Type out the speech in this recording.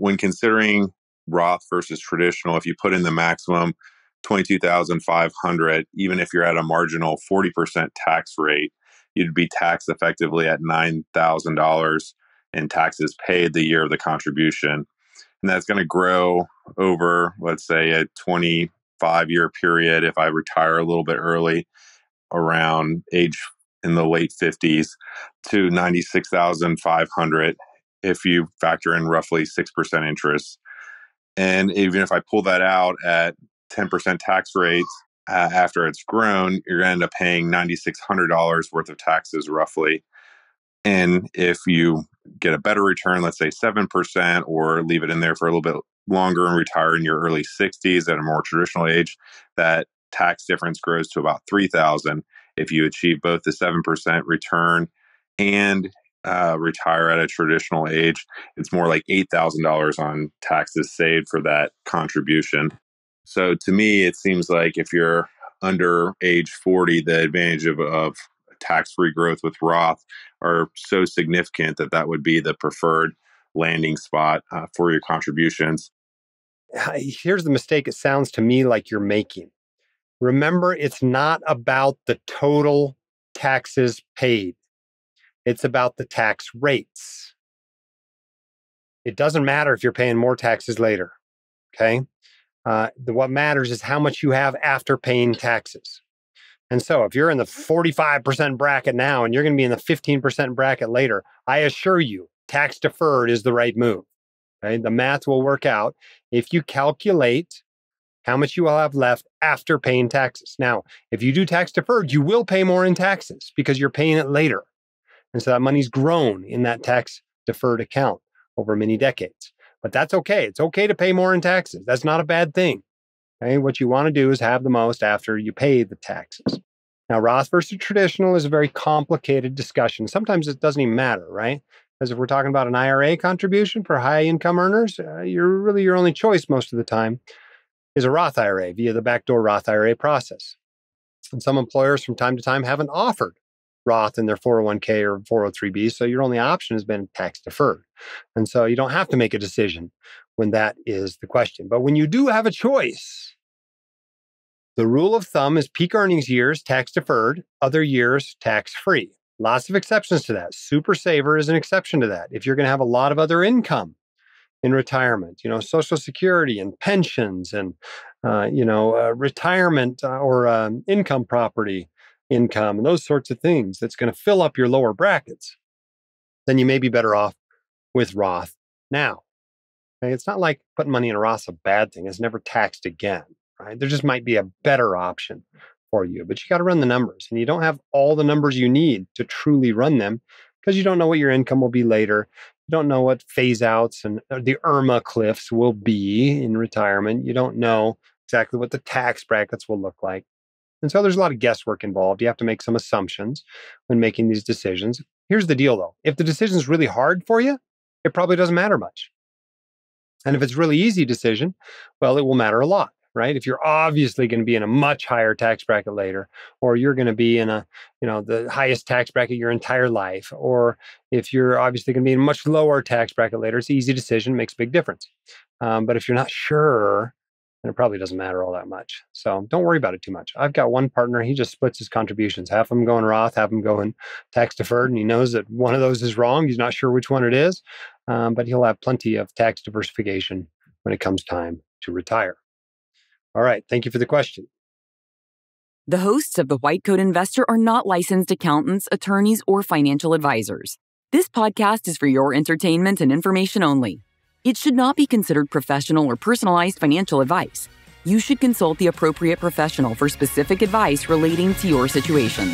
when considering Roth versus traditional, if you put in the maximum $22,500, even if you're at a marginal 40% tax rate, you'd be taxed effectively at $9,000 in taxes paid the year of the contribution. And that's going to grow over, let's say, a 25-year period if I retire a little bit early around age in the late 50s to $96,500 if you factor in roughly 6% interest. And even if I pull that out at 10% tax rates after it's grown, you're going to end up paying $9,600 worth of taxes roughly. And if you get a better return, let's say 7%, or leave it in there for a little bit longer and retire in your early 60s at a more traditional age, that tax difference grows to about $3,000 if you achieve both the 7% return and retire at a traditional age. It's more like $8,000 on taxes saved for that contribution. So to me, it seems like if you're under age 40, the advantage of tax-free growth with Roth are so significant that that would be the preferred landing spot for your contributions. Here's the mistake it sounds to me like you're making. Remember, it's not about the total taxes paid. It's about the tax rates. It doesn't matter if you're paying more taxes later, okay? What matters is how much you have after paying taxes. And so if you're in the 45% bracket now and you're going to be in the 15% bracket later, I assure you, tax deferred is the right move. Okay? The math will work out if you calculate how much you will have left after paying taxes. Now, if you do tax deferred, you will pay more in taxes because you're paying it later. And so that money's grown in that tax deferred account over many decades. But that's okay. It's okay to pay more in taxes. That's not a bad thing. Okay? What you want to do is have the most after you pay the taxes. Now, Roth versus traditional is a very complicated discussion. Sometimes it doesn't even matter, right? Because if we're talking about an IRA contribution for high income earners, your only choice most of the time is a Roth IRA via the backdoor Roth IRA process. And some employers from time to time haven't offered Roth in their 401(k) or 403(b), so your only option has been tax deferred. And so you don't have to make a decision when that is the question. But when you do have a choice, the rule of thumb is peak earnings years, tax deferred, other years, tax free. Lots of exceptions to that. Super Saver is an exception to that. If you're going to have a lot of other income in retirement, Social Security and pensions and, retirement or income property income and those sorts of things that's going to fill up your lower brackets, then you may be better off with Roth now. Okay? It's not like putting money in a Roth's a bad thing. It's never taxed again, right? There just might be a better option for you, but you got to run the numbers, and you don't have all the numbers you need to truly run them because you don't know what your income will be later. You don't know what phase outs and the Irma cliffs will be in retirement. You don't know exactly what the tax brackets will look like. And so there's a lot of guesswork involved. You have to make some assumptions when making these decisions. Here's the deal, though. If the decision's really hard for you, it probably doesn't matter much. And if it's a really easy decision, well, it will matter a lot, right? If you're obviously going to be in a much higher tax bracket later, or you're going to be in a, the highest tax bracket your entire life, or if you're obviously going to be in a much lower tax bracket later, it's an easy decision, makes a big difference. But if you're not sure, and it probably doesn't matter all that much. So don't worry about it too much. I've got one partner, he just splits his contributions. Half of them go in Roth, half of them go in tax deferred. And he knows that one of those is wrong. He's not sure which one it is, but he'll have plenty of tax diversification when it comes time to retire. All right. Thank you for the question. The hosts of The White Coat Investor are not licensed accountants, attorneys, or financial advisors. This podcast is for your entertainment and information only. It should not be considered professional or personalized financial advice. You should consult the appropriate professional for specific advice relating to your situation.